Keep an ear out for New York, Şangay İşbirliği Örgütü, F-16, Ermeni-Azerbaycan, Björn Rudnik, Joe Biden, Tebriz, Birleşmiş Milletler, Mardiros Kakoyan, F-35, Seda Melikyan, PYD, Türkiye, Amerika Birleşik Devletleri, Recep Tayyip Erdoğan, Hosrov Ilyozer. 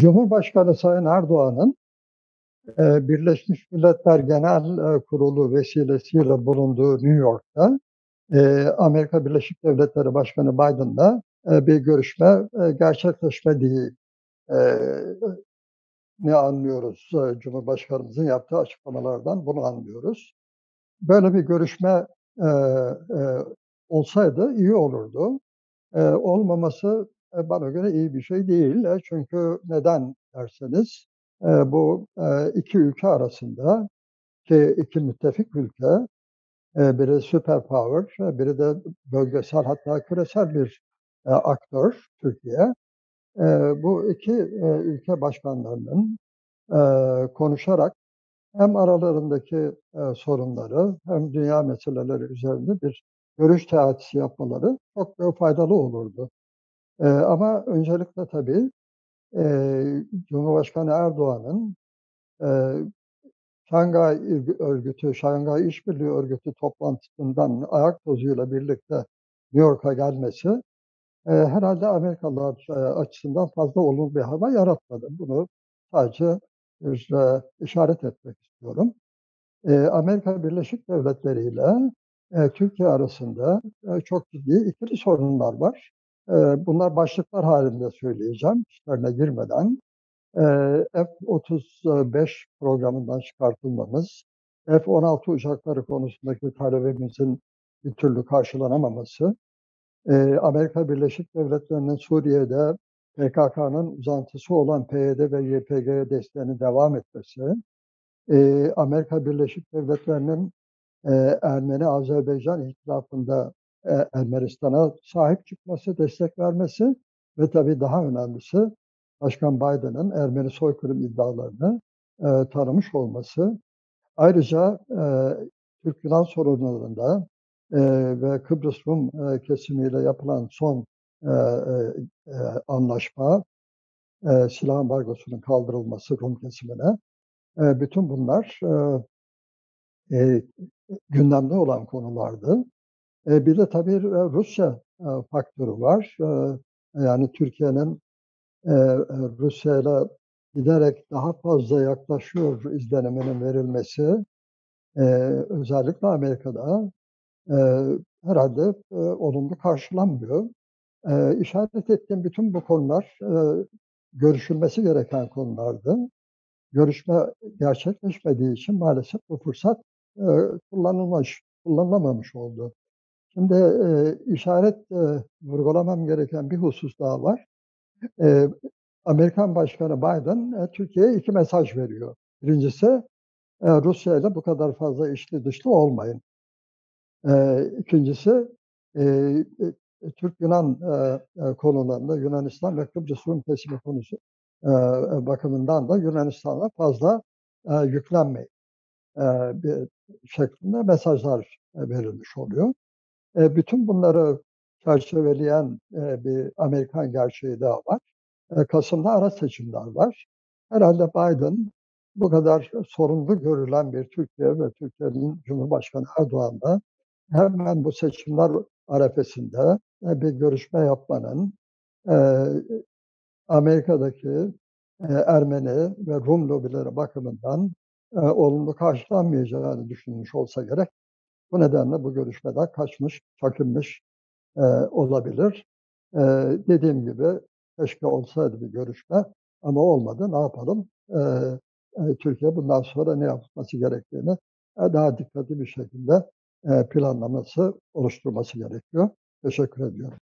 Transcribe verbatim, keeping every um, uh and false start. Cumhurbaşkanı Sayın Erdoğan'ın e, Birleşmiş Milletler Genel e, Kurulu vesilesiyle bulunduğu New York'ta e, Amerika Birleşik Devletleri Başkanı Biden'la e, bir görüşme e, gerçekleşmediği e, ne anlıyoruz? E, Cumhurbaşkanımızın yaptığı açıklamalardan bunu anlıyoruz. Böyle bir görüşme e, e, olsaydı iyi olurdu. E, olmaması bana göre iyi bir şey değil. Çünkü neden derseniz bu iki ülke arasında ki iki müttefik ülke, biri superpower, biri de bölgesel hatta küresel bir aktör Türkiye. Bu iki ülke başkanlarının konuşarak hem aralarındaki sorunları hem dünya meseleleri üzerinde bir görüş teatisi yapmaları çok faydalı olurdu. Ee, ama öncelikle tabii e, Cumhurbaşkanı Erdoğan'ın e, Şangay Örgütü, Şangay İşbirliği Örgütü toplantısından ayak tozuyla birlikte New York'a gelmesi e, herhalde Amerikalılar e, açısından fazla olumlu bir hava yaratmadı. Bunu sadece bir, e, işaret etmek istiyorum. E, Amerika Birleşik Devletleri ile e, Türkiye arasında e, çok ciddi ikili sorunlar var. Bunlar başlıklar halinde söyleyeceğim, işlerine girmeden. F otuz beş programından çıkartılmamız, F on altı uçakları konusundaki talebimizin bir türlü karşılanamaması, Amerika Birleşik Devletleri'nin Suriye'de P K K'nın uzantısı olan P Y D ve Y P G'ye desteğinin devam etmesi, Amerika Birleşik Devletleri'nin Ermeni-Azerbaycan ihtilafında Ermenistan'a sahip çıkması, destek vermesi ve tabii daha önemlisi Başkan Biden'ın Ermeni soykırım iddialarını e, tanımış olması. Ayrıca e, Türk-Yunan sorunlarında e, ve Kıbrıs Rum e, kesimiyle yapılan son e, e, anlaşma, e, silah ambargosunun kaldırılması Rum kesimine, e, bütün bunlar e, e, gündemde olan konulardı. Bir de tabii Rusya faktörü var. Yani Türkiye'nin Rusya'yla giderek daha fazla yaklaşıyor izleniminin verilmesi, özellikle Amerika'da herhalde olumlu karşılanmıyor. İşaret ettiğim bütün bu konular görüşülmesi gereken konulardı. Görüşme gerçekleşmediği için maalesef bu fırsat kullanılmış, kullanılamamış oldu. Şimdi e, işaret e, vurgulamam gereken bir husus daha var. E, Amerikan Başkanı Biden e, Türkiye'ye iki mesaj veriyor. Birincisi e, Rusya ile bu kadar fazla içli dışlı olmayın. E, ikincisi e, e, Türk-Yunan e, konularında Yunanistan ve Kıbrıs Rum kesimi konusu e, bakımından da Yunanistan'a fazla e, yüklenmeyin e, bir şeklinde mesajlar e, verilmiş oluyor. E, bütün bunları çerçeveleyen e, bir Amerikan gerçeği daha var. E, Kasım'da ara seçimler var. Herhalde Biden bu kadar sorunlu görülen bir Türkiye ve Türkiye'nin Cumhurbaşkanı Erdoğan'la hemen bu seçimler arefesinde e, bir görüşme yapmanın e, Amerika'daki e, Ermeni ve Rum lobileri bakımından e, olumlu karşılanmayacağını düşünmüş olsa gerek. Bu nedenle bu görüşmeden kaçmış, çakınmış e, olabilir. E, dediğim gibi keşke olsaydı bir görüşme ama olmadı. Ne yapalım? E, e, Türkiye bundan sonra ne yapması gerektiğini e, daha dikkatli bir şekilde e, planlaması, oluşturması gerekiyor. Teşekkür ediyorum.